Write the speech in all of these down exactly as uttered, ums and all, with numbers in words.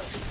Come on.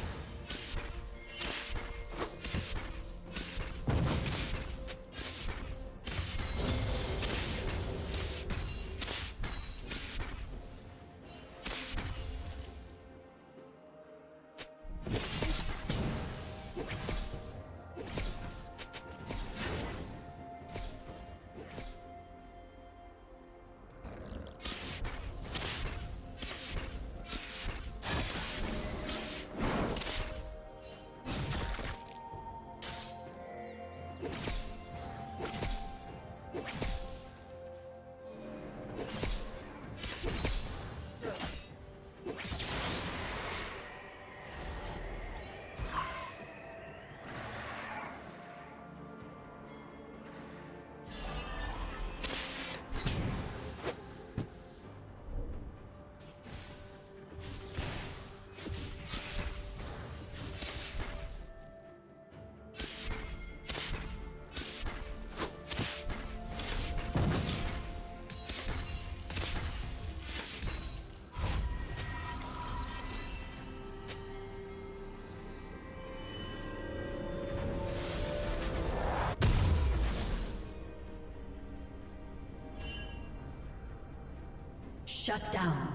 Shut down.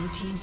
Your team's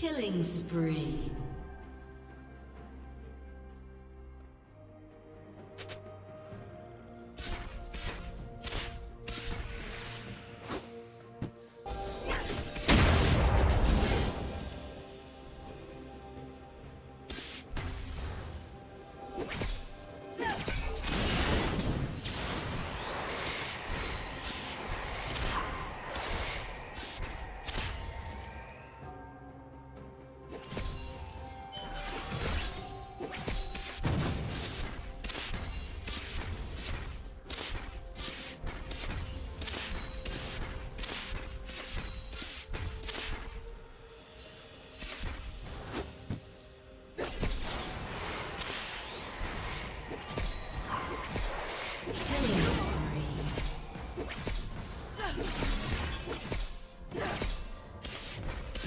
Killing spree.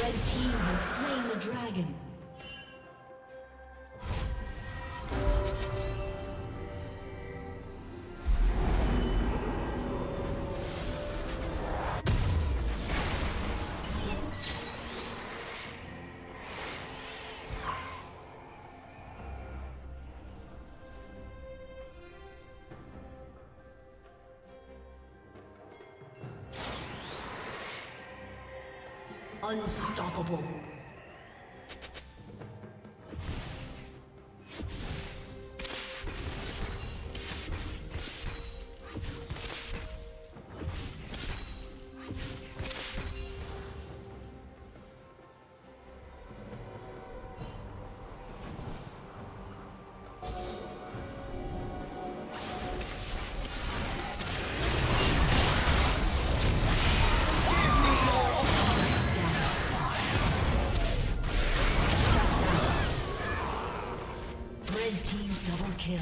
The team has slain the dragon. Unstoppable. Kill.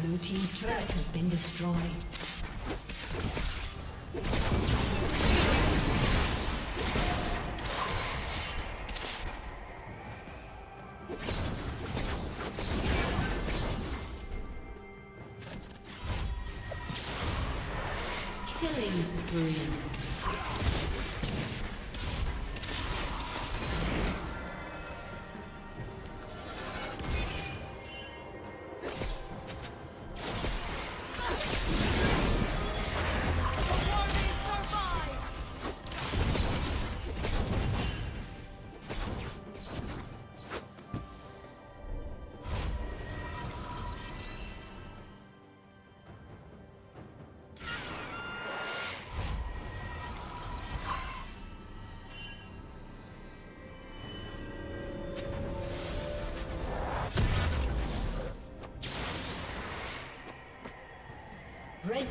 Blue team's turret has been destroyed. Killing spree. Red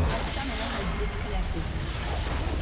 A summoner has disconnected.